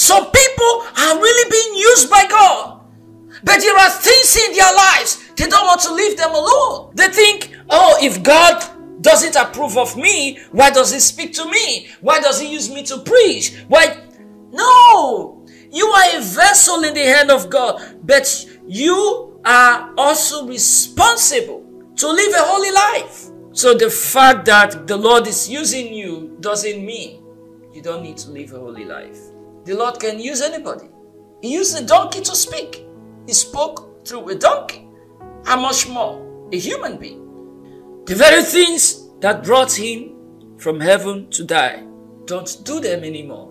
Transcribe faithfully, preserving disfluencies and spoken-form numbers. Some people are really being used by God, but there are things in their lives. They don't want to leave them alone. They think, oh, if God doesn't approve of me, why does he speak to me? Why does he use me to preach? Why? No, you are a vessel in the hand of God, but you are also responsible to live a holy life. So the fact that the Lord is using you doesn't mean you don't need to live a holy life. The Lord can use anybody. He used a donkey to speak. He spoke through a donkey. How much more a human being? The very things that brought him from heaven to die, don't do them anymore.